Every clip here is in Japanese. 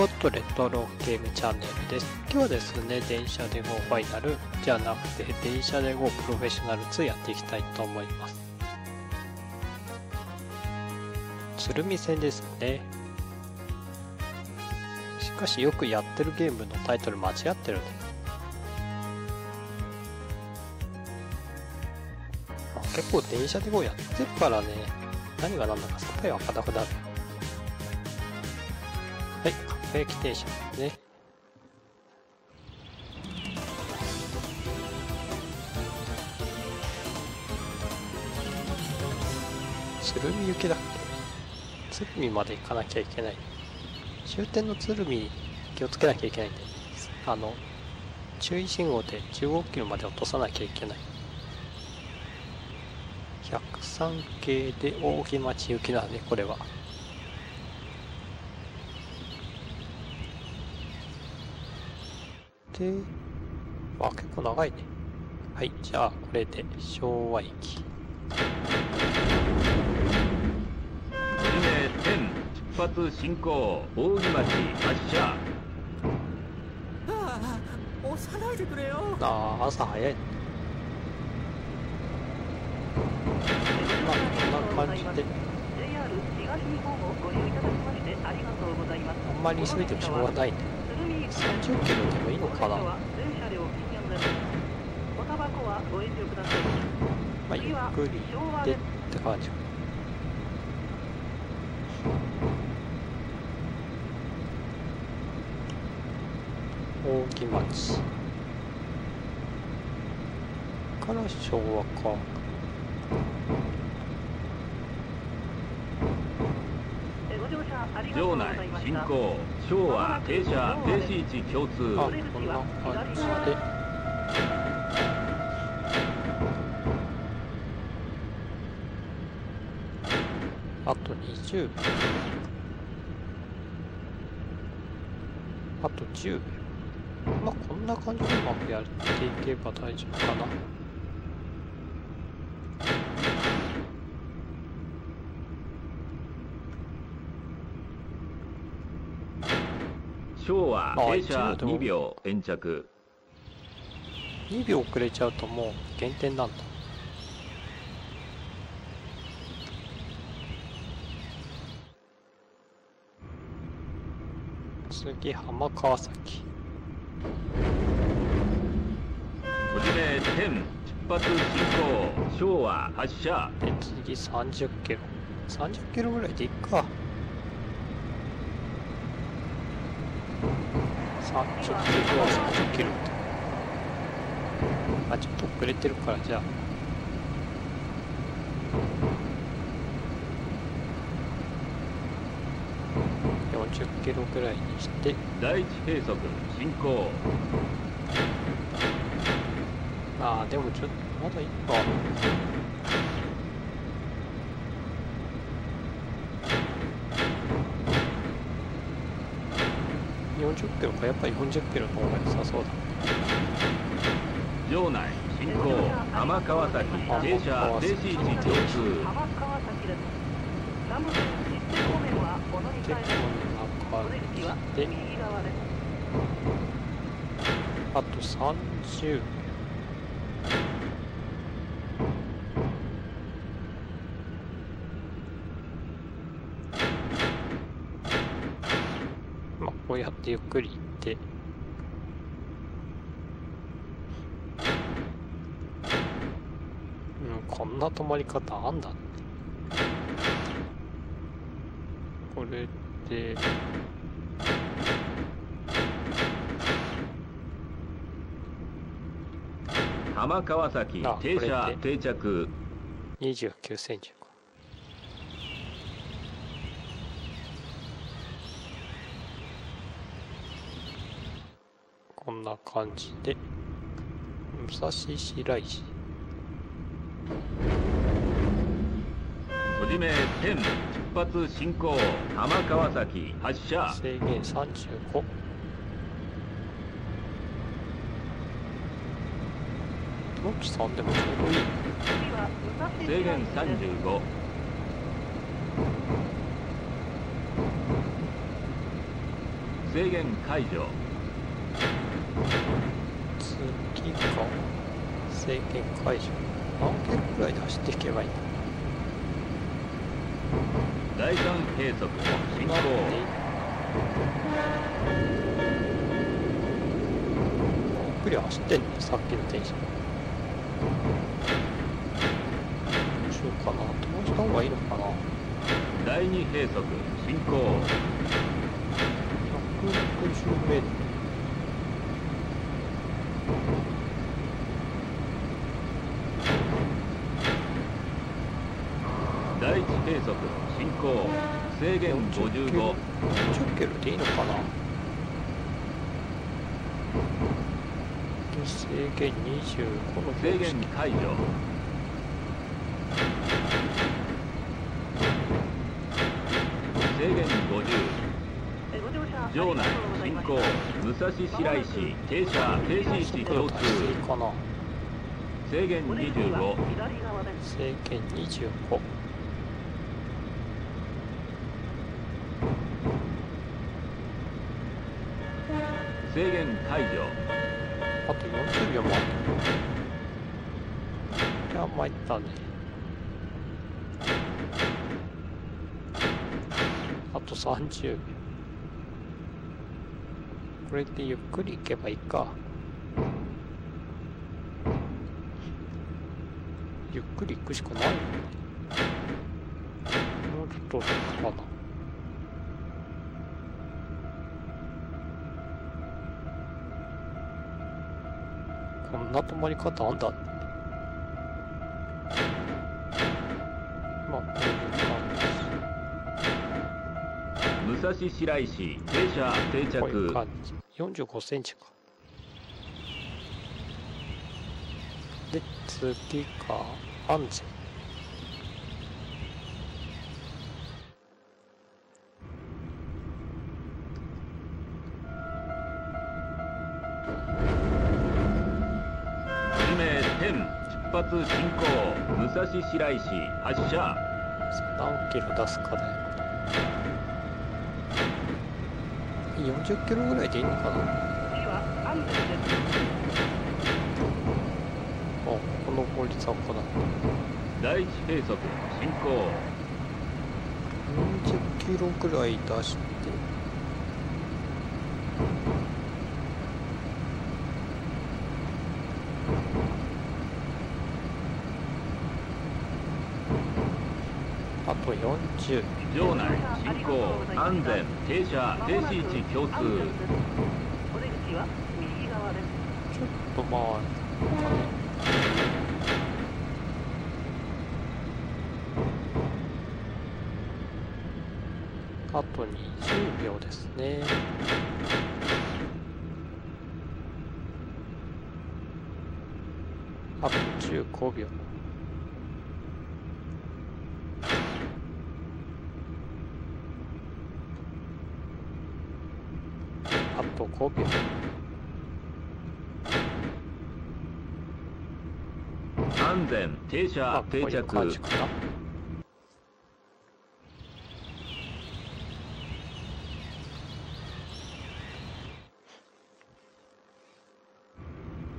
ゴットレトロゲームチャンネルです。今日はですね、電車で GO ファイナルじゃなくて、電車で GO プロフェッショナル2やっていきたいと思います。鶴見線ですね。しかしよくやってるゲームのタイトル間違ってるね。結構電車で GO やってるからね、何が何だかさっぱりわからなくなる。はい、カフェ駅停車ですね。鶴見行きだっけ？鶴見まで行かなきゃいけない。終点の鶴見に気をつけなきゃいけないんで、注意信号で15キロまで落とさなきゃいけない。103系で大木町行きだね、これは。あ、結構長いね。はい、じゃあこれで昭和駅。出発進行、大木町発車。ああ、押さないでくれよ。ああ、朝早い。まあ、こんな感じで。あんまり急いでもしょうがないね。30キロでもいいのかな。まあ、ゆっくりでって感じ。大木町から昭和か。場内進行、昭和停車停止位置共通。あ、こんな感じで。あと20秒。あと10秒。まあ、こんな感じでうまくやっていけば大丈夫かな。昭和停車2秒延着。2秒遅れちゃうともう減点なんだ。次、浜川崎。こちら10出発進行、昭和発車。で次30キロ。30キロぐらいでいっか。あ、ちょっと30キロ。あ、ちょっと遅れてるから、じゃあ40キロぐらいにして第一閉塞進行。あー、でもちょっとまだいっぱい。40キロか、やっぱり40キロの方が良さそうだ。場内進行、浜川崎停車停止位置共通。あと30秒。こうやってゆっくり行ってこんな止まり方あんだって。これで浜川崎停車定着。29センチ。こんな感じで武蔵白石。はじめ10出発進行、浜川崎発車。制限35。トキさんでもちょうどいい。制限35。制限解除。次か制限解除。何キロくらいで走っていけばいいんだ。第3計測進行。ゆっくり走ってんね、さっきの電車。どうしようかな。どうした方がいいのかな。第2計測進行。160m。第1計測進行。制限55。10キロでいいのかな。制限25の制限解除。制限50。場内進行。武蔵白石停車停止し共通。制限25。制限25。制限解除。あと40秒もある。いや、参ったね。あと30秒。これでゆっくり行けばいいか。ゆっくり行くしかない。もうちょっとかな。こんな止まり方あんだって。まあ、こういう感じ。武蔵白石停車定着。こういう感じ。45センチか。で、次が安全。出発進行。武蔵白石発車。何キロ出すかだよ。40キロぐらいでいいのかな。あ、この上り坂だ。第1計測進行。40キロぐらい出して。場内進行。安全停車停止位置共通。ちょっと回るかね。あと20秒ですね。あと15秒。あと5秒。安全停車定着。こういう感じかな。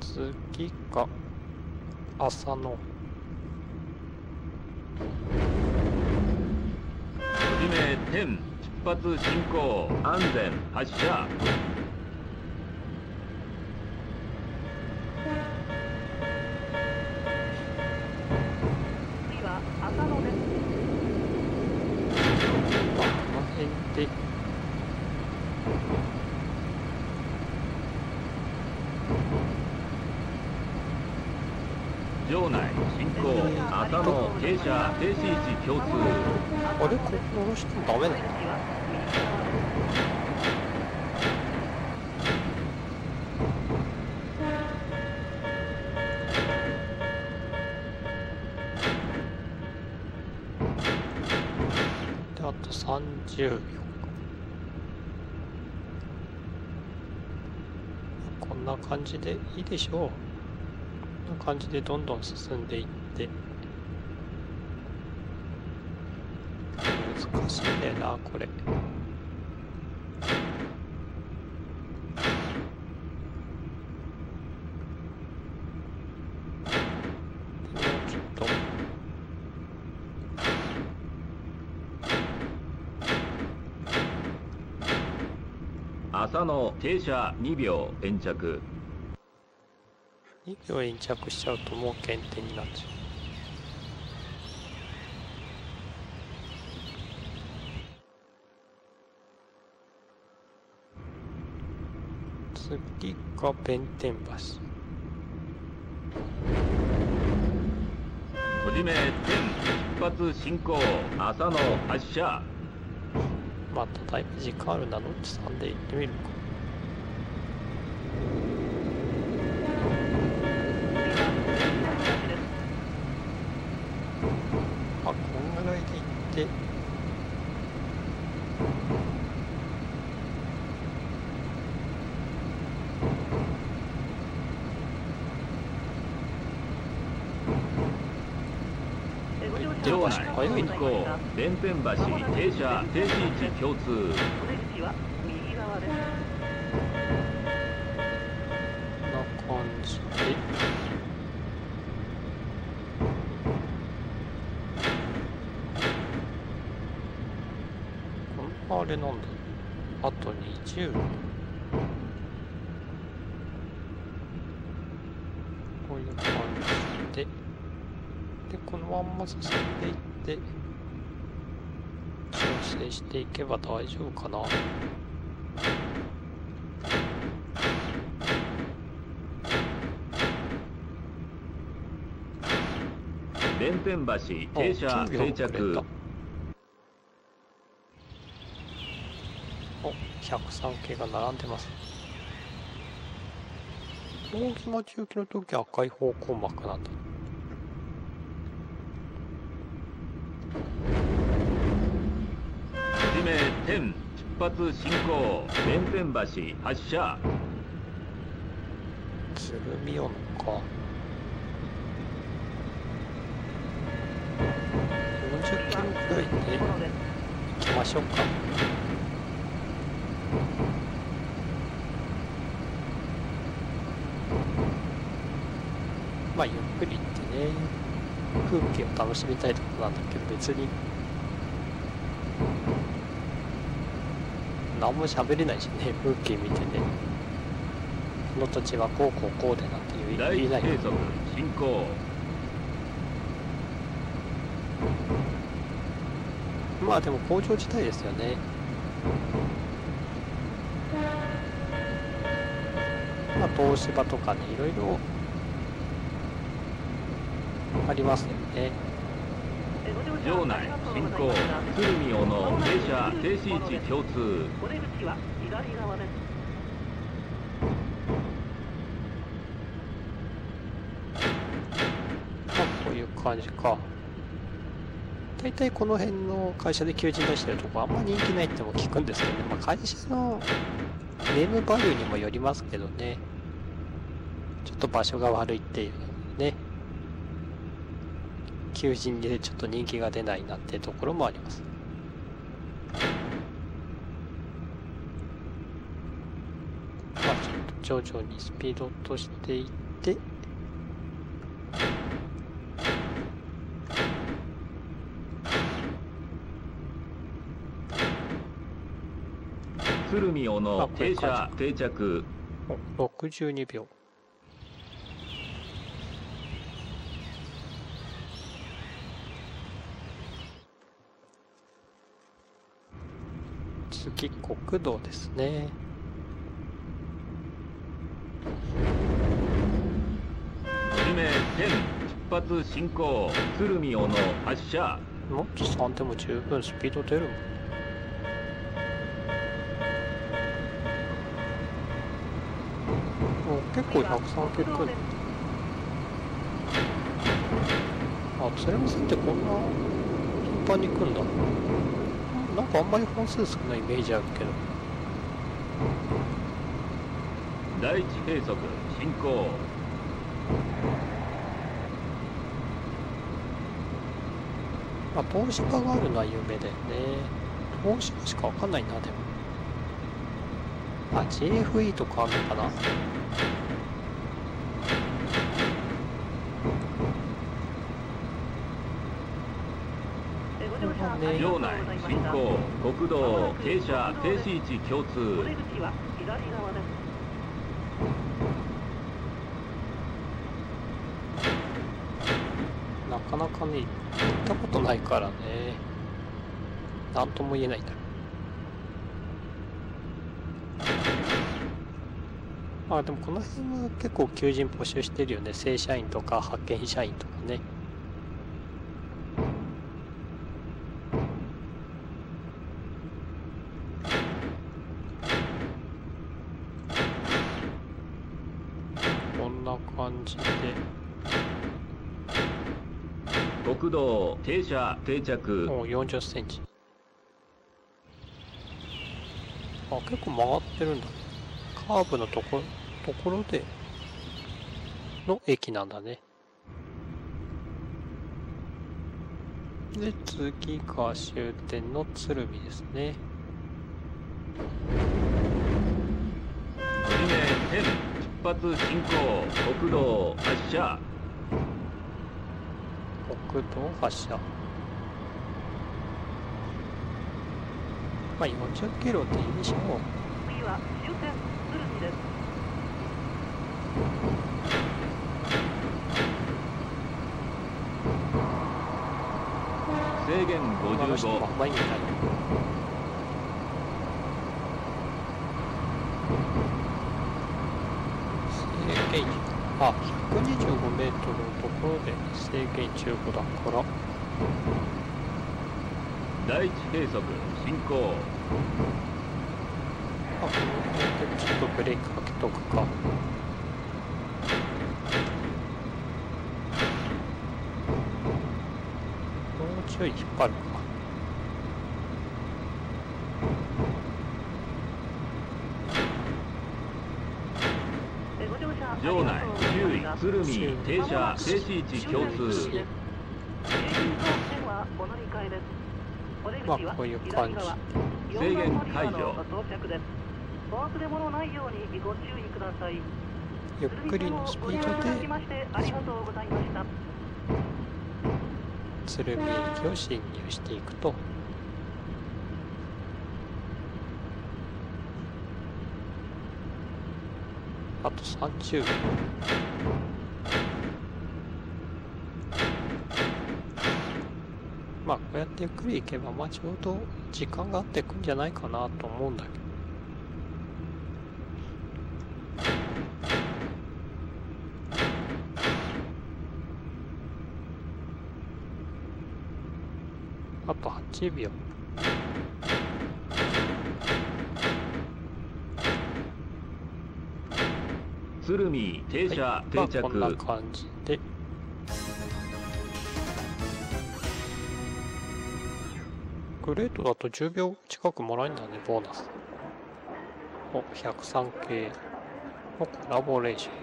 次が浅野。はじめ10。出発進行。安全発車。次は浅野です。この辺で場内進行。浅野停車停止位置共通。あれ、ここの人ダメなの？あと30秒。こんな感じでいいでしょう。こんな感じでどんどん進んでいって。難しいんだよなこれ。浅野停車2秒延着。2秒延着しちゃうともう減点になっちゃう。次が弁天橋。はじめ天出発進行浅野発車。まただいぶ時間あるな、ノッチさんで行ってみるか。あ、こんぐらいで行って。弁天橋停車停止位置共通。こんな感じで。あれなんだ。あと20。こういう感じで。で、このまんま進んでいって。調整していけば大丈夫かな。弁天橋停車定着。お、103系が並んでます。大木町行きの時は赤い方向幕なんだ。天出発進行弁天橋発車。鶴見温か40キロくらいで行きましょうか。まあゆっくり行ってね、風景を楽しみたいところなんだけど、別に何も喋れないしね、風景見てね、この土地はこうこうこうでなんて言えない。第1計測進行。まあでも工場地帯ですよね。まあ東芝とかね、いろいろありますよね。場内進行鶴見小野停車停止位置共通。こういう感じか。大体この辺の会社で求人出してるとこあんま人気ないっても聞くんですけどね、まあ、会社のネームバリューにもよりますけどね、ちょっと場所が悪いっていうね、求人でちょっと人気が出ないなってところもあります。まあちょっと徐々にスピード落としていって、鶴見小野停車定着。62秒。次国道ですね。はじめ天出発進行鶴見小野発車。ノッチさんでも十分スピード出るもん。結構103系くる。あ、鶴見線ってこんな頻繁に来るんだ。なんかあんまり本数少ないイメージあるけど。第1計測進行。まあ東芝があるのは有名だよね。東芝しかわかんないな。でもあ JFE とかあるのかな。領内進行国道傾斜停止位置共通。お出口は左側です。 なかなかね、行ったことないからね、なんとも言えないんだ。まあでもこの辺は結構求人募集してるよね。正社員とか派遣社員とかね。こんな感じで。 国道停車定着。もう40センチ。あ、結構曲がってるんだね。カーブのところでの駅なんだね。で次が終点の鶴見ですね。出発進行国道発車。 国道発車。まあ40キロでいいでしょう。次は終点鶴見です。制限55。 あ、125m のところで制限中5だから。第一計測進行。あ、この辺でちょっとブレーキかけとくか。もうちょい引っ張るか。 場内注意鶴見停車停止位置共通。まあこういう感じ。制限解除。ゆっくりのスピードで鶴見駅を進入していくと。 あと30秒。まあこうやってゆっくり行けば、まあちょうど時間が合ってくんじゃないかなと思うんだけど。あと8秒。 鶴見停車定着。こんな感じでグレートだと10秒近くもらえるんだね、ボーナス。お、103系のコラボレーション。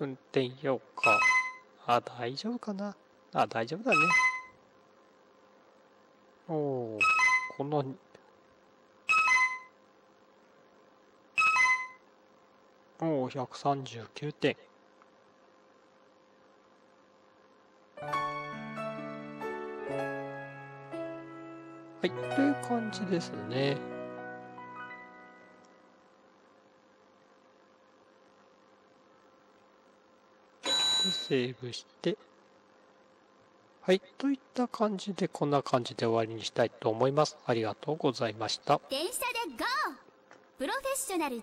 運転評価。あ、大丈夫かな。あ、大丈夫だね。おお、この、おお、139点。はい、という感じですね。セーブして。はい、といった感じで、こんな感じで終わりにしたいと思います。ありがとうございました。電車でゴー！プロフェッショナル2。